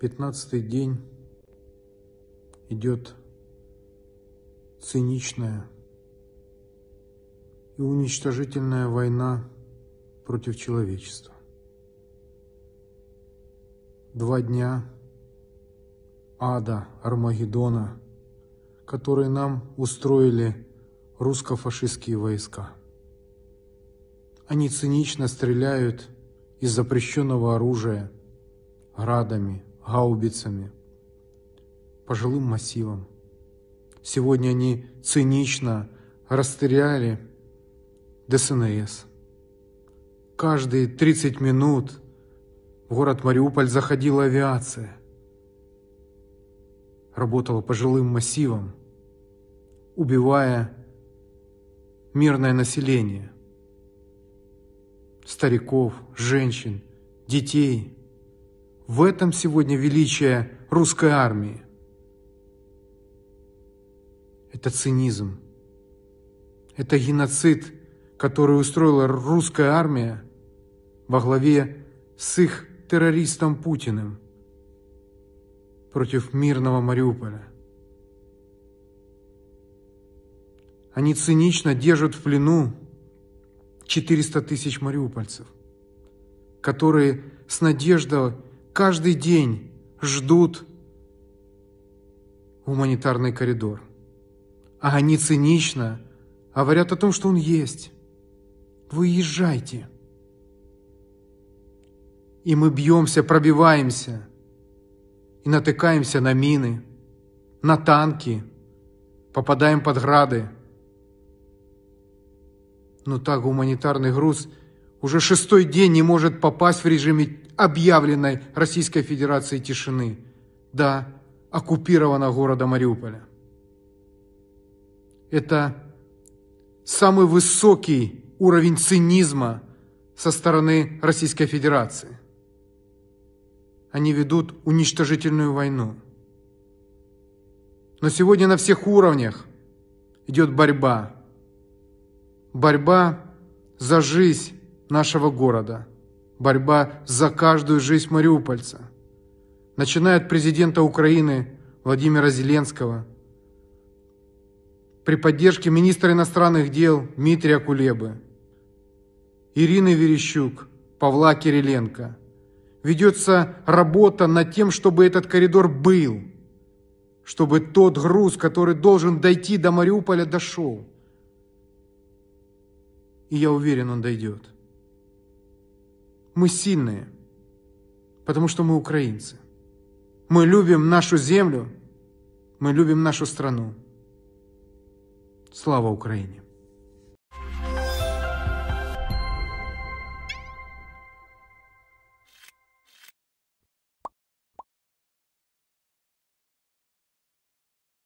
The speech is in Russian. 15-й день идет циничная и уничтожительная война против человечества. 2 дня ада, Армагеддона, которые нам устроили русско-фашистские войска. Они цинично стреляют из запрещенного оружия градами, гаубицами, по жилым массивам. Сегодня они цинично расстреляли ДСНС. Каждые 30 минут в город Мариуполь заходила авиация, работала по жилым массивам, убивая мирное население, стариков, женщин, детей. В этом сегодня величие русской армии. Это цинизм, это геноцид, который устроила русская армия во главе с их террористом Путиным против мирного Мариуполя. Они цинично держат в плену 400 тысяч мариупольцев, которые с надеждой каждый день ждут гуманитарный коридор. А они цинично говорят о том, что он есть. Вы езжайте. И мы бьемся, пробиваемся и натыкаемся на мины, на танки, попадаем под грады. Но так гуманитарный груз уже 6-й день не может попасть в режиме объявленной Российской Федерации тишины до оккупированного города Мариуполя. Это самый высокий уровень цинизма со стороны Российской Федерации. Они ведут уничтожительную войну. Но сегодня на всех уровнях идет борьба. Борьба за жизнь нашего города. Борьба за каждую жизнь мариупольца. Начиная от президента Украины Владимира Зеленского, при поддержке министра иностранных дел Дмитрия Кулебы, Ирины Верещук, Павла Кириленко, ведется работа над тем, чтобы этот коридор был, чтобы тот груз, который должен дойти до Мариуполя, дошел. И я уверен, он дойдет. Мы сильные, потому что мы украинцы. Мы любим нашу землю, мы любим нашу страну. Слава Украине!